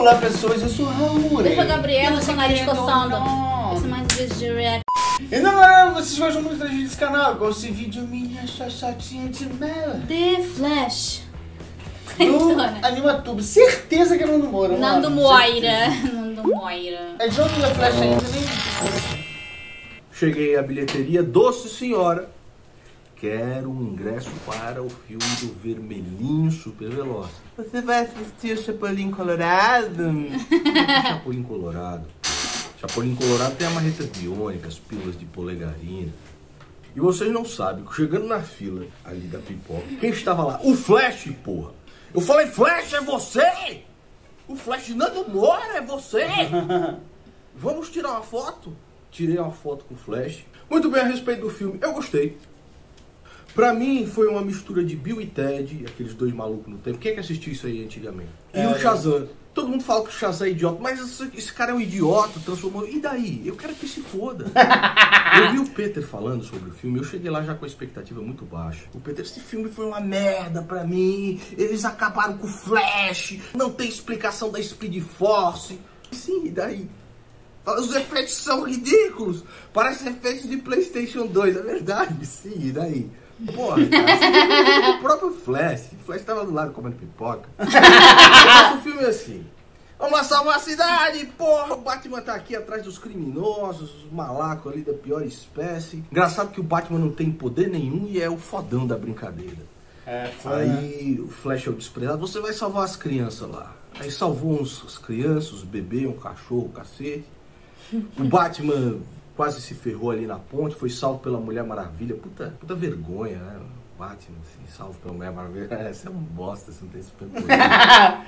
Olá pessoas, eu sou o Raúl. Eu sou a Gabriela, eu sou o nariz coçando. Esse mais vídeo de react. Então galera, vocês gostam muito desse canal? Igual esse vídeo minha chatinha de mela. The Flash. No Animatube, certeza que é Nando Moura. Nando Moura. Nando Moura. É de onde The Flash ainda nem... Cheguei à bilheteria, doce senhora. Quero um ingresso para o filme do Vermelhinho Super Veloz. Você vai assistir o Chapolin Colorado? Chapolin Colorado. Chapolin Colorado tem a marreta biônica, as pílulas de polegarina. E vocês não sabem que chegando na fila ali da pipoca, quem estava lá? O Flash, porra! Eu falei, Flash, é você! O Flash Nando Moura, é você! Vamos tirar uma foto? Tirei uma foto com o Flash. Muito bem, a respeito do filme, eu gostei. Pra mim, foi uma mistura de Bill e Ted, aqueles dois malucos no tempo. Quem é que assistiu isso aí antigamente? E o Shazam. Todo mundo fala que o Shazam é idiota, mas esse cara é um idiota, transformou... E daí? Eu quero que se foda. Eu vi o Peter falando sobre o filme, eu cheguei lá já com a expectativa muito baixa. O Peter, esse filme foi uma merda pra mim, eles acabaram com o Flash, não tem explicação da Speed Force. Sim, e daí? Os efeitos são ridículos, parecem efeitos de Playstation 2, é verdade, sim, e daí? Porra, cara, o próprio Flash. O Flash tava do lado comendo pipoca. Eu faço um filme assim. Vamos lá salvar a cidade, porra. O Batman tá aqui atrás dos criminosos, os malacos ali da pior espécie. Engraçado que o Batman não tem poder nenhum e é o fodão da brincadeira. É, foi, aí né? O Flash é o desprezado. Você vai salvar as crianças lá. Aí salvou as crianças, os bebês, um cachorro, cacete. O Batman... quase se ferrou ali na ponte, foi salvo pela Mulher Maravilha. Puta vergonha, né? Batman, assim, salvo pela Mulher Maravilha. Você é um bosta, você não tem super poder. Aí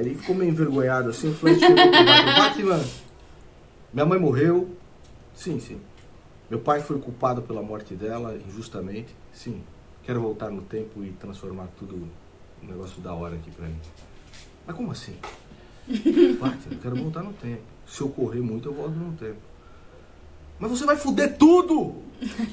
ele ficou meio envergonhado, assim, o Flash chegou pro Batman. Batman, minha mãe morreu. Sim, sim. Meu pai foi culpado pela morte dela, injustamente. Sim. Quero voltar no tempo e transformar tudo num negócio da hora aqui pra mim. Mas como assim? Batman, eu quero voltar no tempo. Se eu correr muito, eu volto no tempo. Mas você vai foder tudo!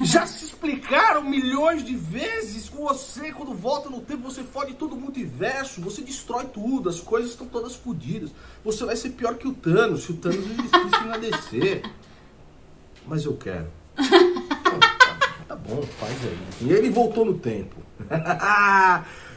Já se explicaram milhões de vezes com você, quando volta no tempo, você fode todo o multiverso, você destrói tudo, as coisas estão todas fodidas. Você vai ser pior que o Thanos, se o Thanos existisse na DC. Mas eu quero. Então, tá bom, faz aí. E ele voltou no tempo.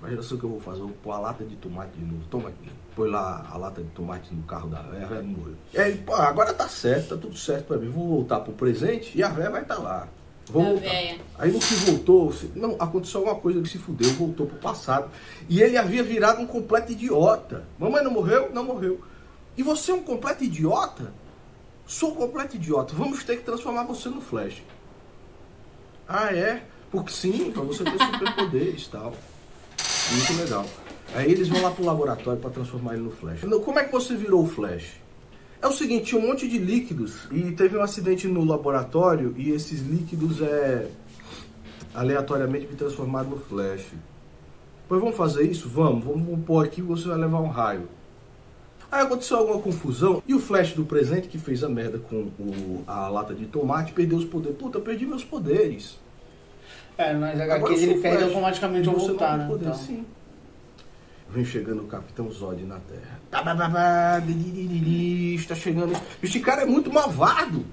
Imagina só o que eu vou fazer, eu vou pôr a lata de tomate de novo. Toma aqui. Põe lá a lata de tomate no carro da véia, a véia morreu. E aí, pô, agora tá certo, tá tudo certo pra mim. Vou voltar pro presente e a véia vai estar lá. Vou voltar. Aí no que voltou, não, aconteceu alguma coisa que se fudeu, voltou pro passado. E ele havia virado um completo idiota. Mamãe não morreu? Não morreu. E você é um completo idiota? Sou um completo idiota. Vamos ter que transformar você no Flash. Ah, é? Porque sim, pra você ter superpoderes e tal. Muito legal. Aí eles vão lá pro laboratório pra transformar ele no Flash. Como é que você virou o Flash? É o seguinte, tinha um monte de líquidos e teve um acidente no laboratório e esses líquidos aleatoriamente me transformaram no Flash. Pois vamos fazer isso? Vamos pôr aqui e você vai levar um raio. Aí aconteceu alguma confusão e o Flash do presente, que fez a merda com a lata de tomate, perdeu os poderes. Puta, eu perdi meus poderes. É, mas a HQ ele perde automaticamente ao voltar, né? Poder, então. Sim. Vem chegando o Capitão Zod na Terra. Está chegando. Este cara é muito malvado.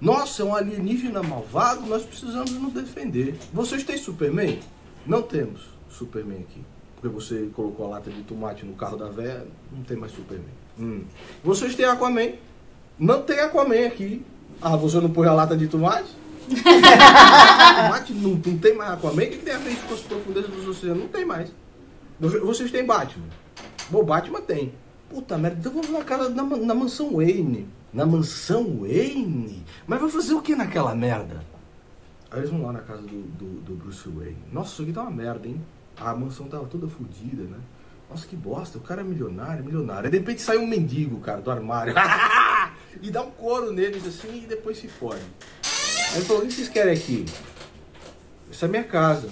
Nossa, é um alienígena malvado. Nós precisamos nos defender. Vocês têm Superman? Não temos Superman aqui. Porque você colocou a lata de tomate no carro da véia. Não tem mais Superman. Vocês têm Aquaman? Não tem Aquaman aqui. Ah, você não põe a lata de tomate? Tomate não tem mais Aquaman. O que tem a ver com as profundezas dos oceanos? Não tem mais. Vocês têm Batman? Bom, Batman tem. Puta merda, então vamos na mansão Wayne. Na mansão Wayne? Mas vai fazer o que naquela merda? Aí eles vão lá na casa do Bruce Wayne. Nossa, isso aqui tá uma merda, hein? A mansão tava toda fodida, né? Nossa, que bosta, o cara é milionário. Aí de repente sai um mendigo, cara, do armário. E dá um couro neles assim e depois se fode. Aí ele falou, o que vocês querem aqui? Essa é minha casa.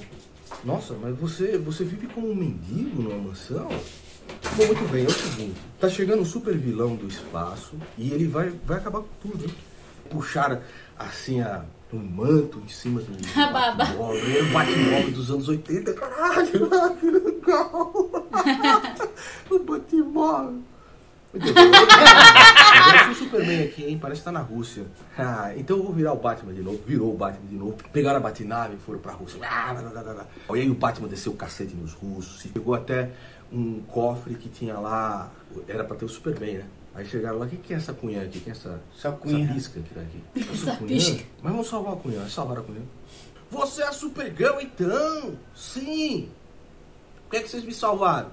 Nossa, mas você vive como um mendigo numa mansão? Bom, muito bem, é o seguinte. Tá chegando um super vilão do espaço e ele vai acabar com tudo, hein? Puxaram, assim, um manto em cima do Batmóvel. O Batmóvel dos anos 80. Caralho, o Batmóvel. Meu Deus, eu o Superman aqui, hein? Parece que tá na Rússia. Ah, então eu vou virar o Batman de novo. Virou o Batman de novo. Pegaram a Batinave e foram pra Rússia. E aí o Batman desceu o cacete nos russos. E chegou até um cofre que tinha lá... Era pra ter o Superman, né? Aí chegaram lá, o que é essa cunhã aqui? Que é essa cunhã? Essa pisca que tá aqui. Essa pisca? Mas vamos salvar a cunhã. Salvaram a cunhã. Você é a Supergirl, então? Sim! Por que é que vocês me salvaram?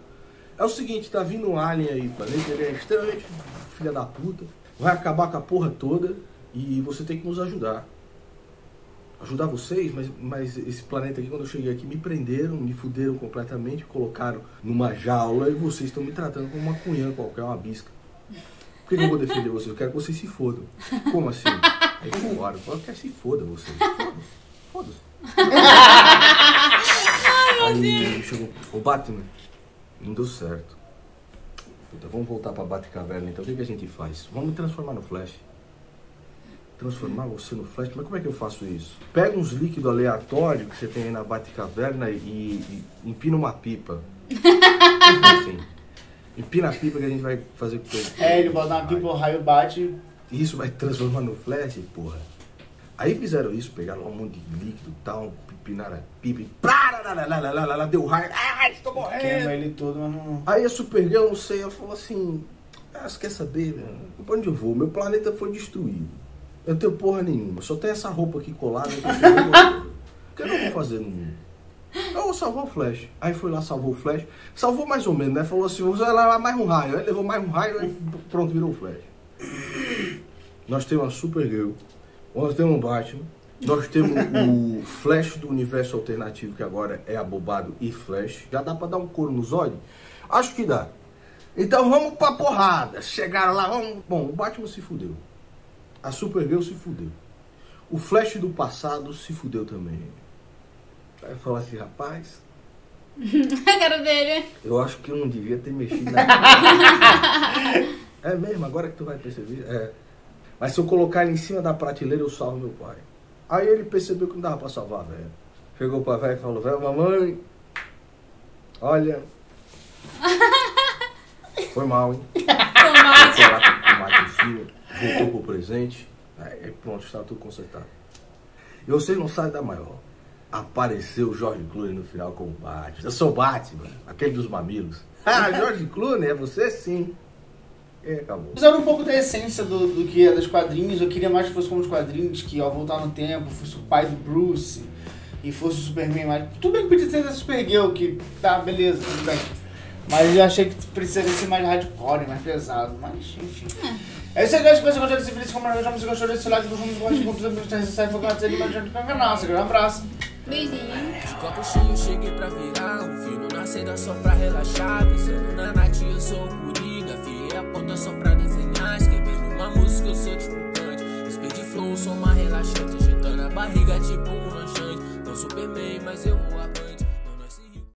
É o seguinte, tá vindo um alien aí, planeta, ele é extremamente filha da puta. Vai acabar com a porra toda e você tem que nos ajudar. Ajudar vocês, mas esse planeta aqui, quando eu cheguei aqui, me prenderam, me fuderam completamente, colocaram numa jaula e vocês estão me tratando como uma cunhã qualquer, uma bisca. Por que eu vou defender vocês? Eu quero que vocês se fodam. Como assim? Aí falaram, eu quero que se foda vocês. Foda-se. Ai, meu Deus. Aí chegou o Batman. Não deu certo. Então, vamos voltar pra Baticaverna, então. O que a gente faz? Vamos transformar no Flash. Transformar você no Flash? Mas como é que eu faço isso? Pega uns líquidos aleatórios que você tem aí na Baticaverna e empina uma pipa. Enfim. Empina a pipa que a gente vai fazer com ele. É, ele bota uma pipa, o raio bate. Isso vai transformar no Flash, porra. Aí fizeram isso, pegaram um monte de líquido e tal, empinaram a pipa e plá, deu raio, ah, estou morrendo. Queima ele todo, mas não... Aí a Supergirl, não sei, ela falou assim, ah, você quer saber, velho? Pra onde eu vou? Meu planeta foi destruído. Eu não tenho porra nenhuma, só tenho essa roupa aqui colada. O que eu vou fazer no mundo? Eu vou salvar o Flash. Aí foi lá, salvou o Flash, salvou mais ou menos, né? Falou assim, vou levar mais um raio. Aí levou mais um raio e pronto, virou o Flash. Nós temos a Supergirl. Nós temos um Batman, nós temos o Flash do universo alternativo, que agora é abobado e Flash. Já dá pra dar um couro no Zod? Acho que dá. Então vamos pra porrada. Chegaram lá, vamos... Bom, o Batman se fudeu. A Supergirl se fudeu. O Flash do passado se fudeu também. Aí eu falo assim, rapaz... A cara dele. Eu acho que eu não devia ter mexido na cara. É mesmo, agora que tu vai perceber... É. Mas se eu colocar ele em cima da prateleira, eu salvo meu pai. Aí ele percebeu que não dava pra salvar, velho. Chegou pra velho e falou, velho, mamãe, olha, foi mal, hein? Foi lá com o voltou pro presente, aí pronto, está tudo consertado. E vocês não sabem da maior. Apareceu o Jorge Clooney no final com o Batman. Eu sou o Batman, aquele dos mamilos. Ah, Jorge Clooney, é você sim. É, acabou. Usando um pouco da essência do que é dos quadrinhos, eu queria mais que fosse como os quadrinhos, que ao voltar no tempo, fosse o pai do Bruce e fosse o Superman mais... Tudo bem que podia ser da Supergirl, que tá, beleza, tudo bem. Mas eu achei que precisaria ser mais hardcore, mais pesado, mas enfim. É isso aí, guys, espero que vocês gostaram desse vídeo, como já me gostou desse like, se vocês gostam de conteúdo, se vocês gostam de conteúdo, um abraço. Beijinho. De copo cheio, cheguei pra virar, um filho nascendo só pra relaxar, pensando na Nath, eu sou o aponta só pra desenhar, escrevendo uma música, eu sou tipo grande. Speed Force, sou uma relaxante, ajeitando a barriga tipo um lanchante. Não Superman, mas eu vou aprender.